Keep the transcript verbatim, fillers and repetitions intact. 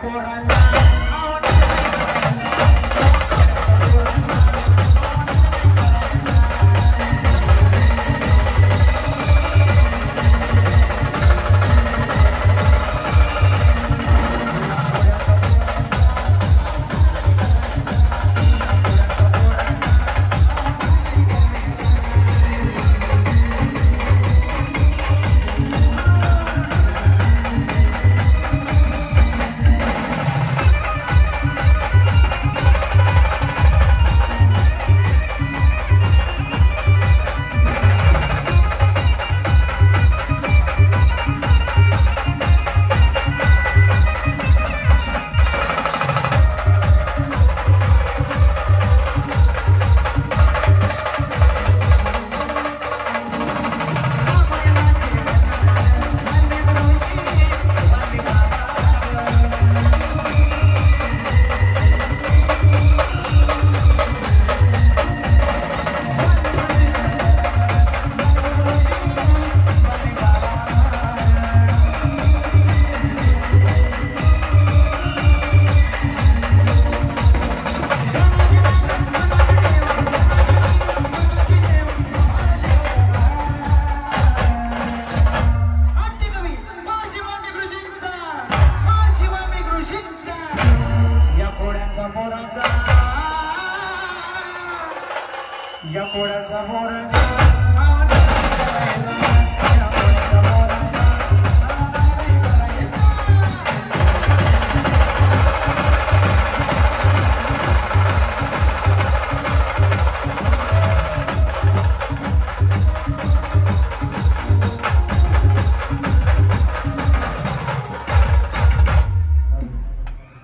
All right.